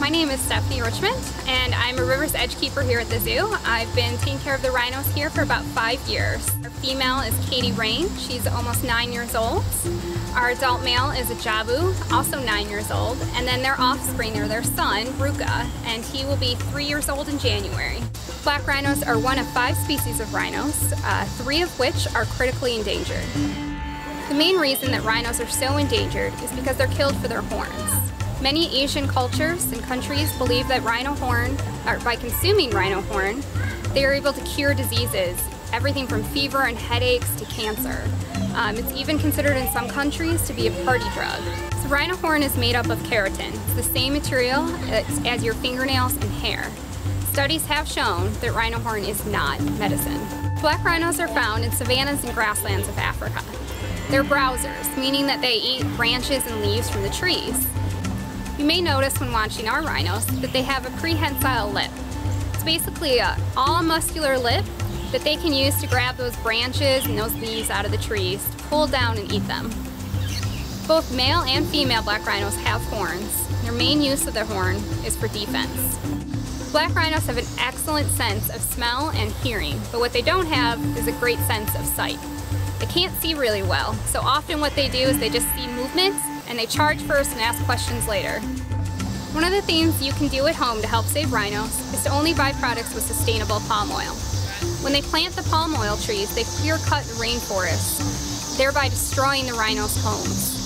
My name is Stephanie Richmond, and I'm a Rivers Edge Keeper here at the zoo. I've been taking care of the rhinos here for about 5 years. Our female is Katie Rain. She's almost 9 years old. Our adult male is a Jabu, also 9 years old. And then their offspring, or their son, Bruca, and he will be 3 years old in January. Black rhinos are one of 5 species of rhinos, 3 of which are critically endangered. The main reason that rhinos are so endangered is because they're killed for their horns. Many Asian cultures and countries believe that by consuming rhino horn, they are able to cure diseases, everything from fever and headaches to cancer. It's even considered in some countries to be a party drug. So rhino horn is made up of keratin. It's the same material as your fingernails and hair. Studies have shown that rhino horn is not medicine. Black rhinos are found in savannas and grasslands of Africa. They're browsers, meaning that they eat branches and leaves from the trees. You may notice when watching our rhinos that they have a prehensile lip. It's basically an all-muscular lip that they can use to grab those branches and those leaves out of the trees, pull down and eat them. Both male and female black rhinos have horns. Their main use of their horn is for defense. Black rhinos have an excellent sense of smell and hearing, but what they don't have is a great sense of sight. They can't see really well, so often what they do is they just see movements and they charge first and ask questions later. One of the things you can do at home to help save rhinos is to only buy products with sustainable palm oil. When they plant the palm oil trees, they clear cut the rainforests, thereby destroying the rhinos' homes.